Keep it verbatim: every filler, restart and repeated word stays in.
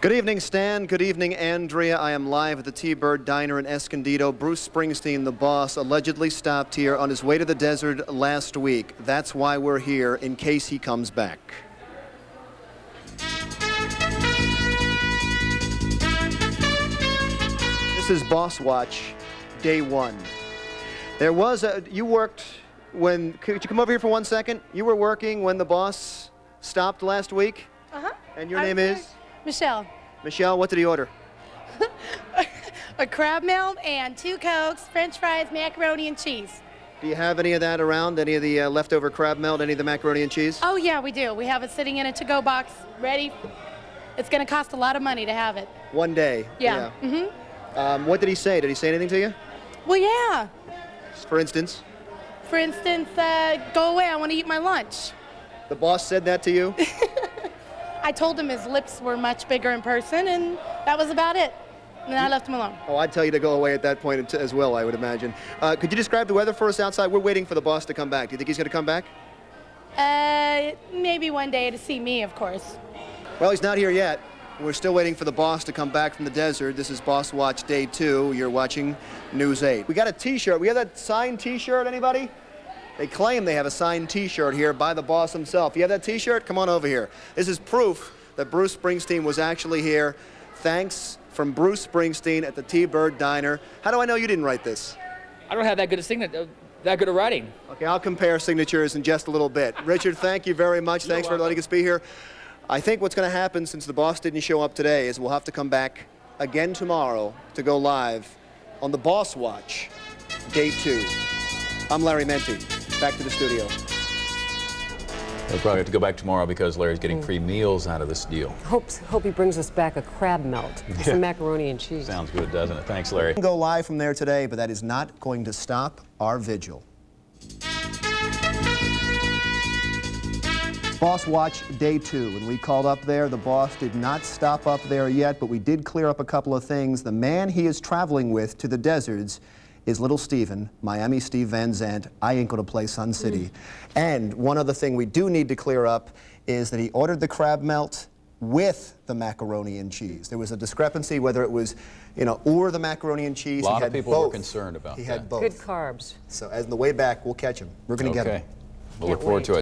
Good evening, Stan. Good evening, Andrea. I am live at the T-Bird Diner in Escondido. Bruce Springsteen, the boss, allegedly stopped here on his way to the desert last week. That's why we're here, in case he comes back. This is Boss Watch, day one. There was a, you worked when, could you come over here for one second? You were working when the boss stopped last week? Uh-huh. And your I name is? Michelle. Michelle, what did he order? A crab melt and two Cokes, French fries, macaroni and cheese. Do you have any of that around? Any of the uh, leftover crab melt, any of the macaroni and cheese? Oh yeah, we do. We have it sitting in a to-go box, ready. It's gonna cost a lot of money to have it. One day? Yeah. yeah. Mm-hmm. um, what did he say? Did he say anything to you? Well, yeah. For instance? For instance, uh, go away, I wanna eat my lunch. The boss said that to you? I told him his lips were much bigger in person, and that was about it. And then I left him alone. Oh, I'd tell you to go away at that point as well, I would imagine. Uh, could you describe the weather for us outside? We're waiting for the boss to come back. Do you think he's going to come back? Uh, maybe one day to see me, of course. Well, he's not here yet. We're still waiting for the boss to come back from the desert. This is Boss Watch Day two. You're watching News eight. We got a T-shirt. We have that signed T-shirt, anybody? They claim they have a signed T-shirt here by the boss himself. You have that T-shirt? Come on over here. This is proof that Bruce Springsteen was actually here. Thanks from Bruce Springsteen at the T-Bird Diner. How do I know you didn't write this? I don't have that good a signature, that good a writing. Okay, I'll compare signatures in just a little bit. Richard, thank you very much. You're Thanks welcome. for letting us be here. I think what's going to happen since the boss didn't show up today is we'll have to come back again tomorrow to go live on the Boss Watch, Day Two. I'm Larry Mendte. Back to the studio. They'll probably have to go back tomorrow because Larry's getting free meals out of this deal. Hope, hope he brings us back a crab melt, yeah. some macaroni and cheese. Sounds good, doesn't it? Thanks, Larry. We can go live from there today, but that is not going to stop our vigil. Boss Watch Day two. When we called up there, the boss did not stop up there yet, but we did clear up a couple of things. The man he is traveling with to the deserts is Little Steven, Miami Steve Van Zandt. I ain't gonna play Sun City. Mm. And one other thing we do need to clear up is that he ordered the crab melt with the macaroni and cheese. There was a discrepancy whether it was, you know, or the macaroni and cheese. A lot he had of people both. were concerned about he that. He had both. Good carbs. So as on the way back, we'll catch him. We're gonna okay. get him. We'll Can't look forward wait. to it.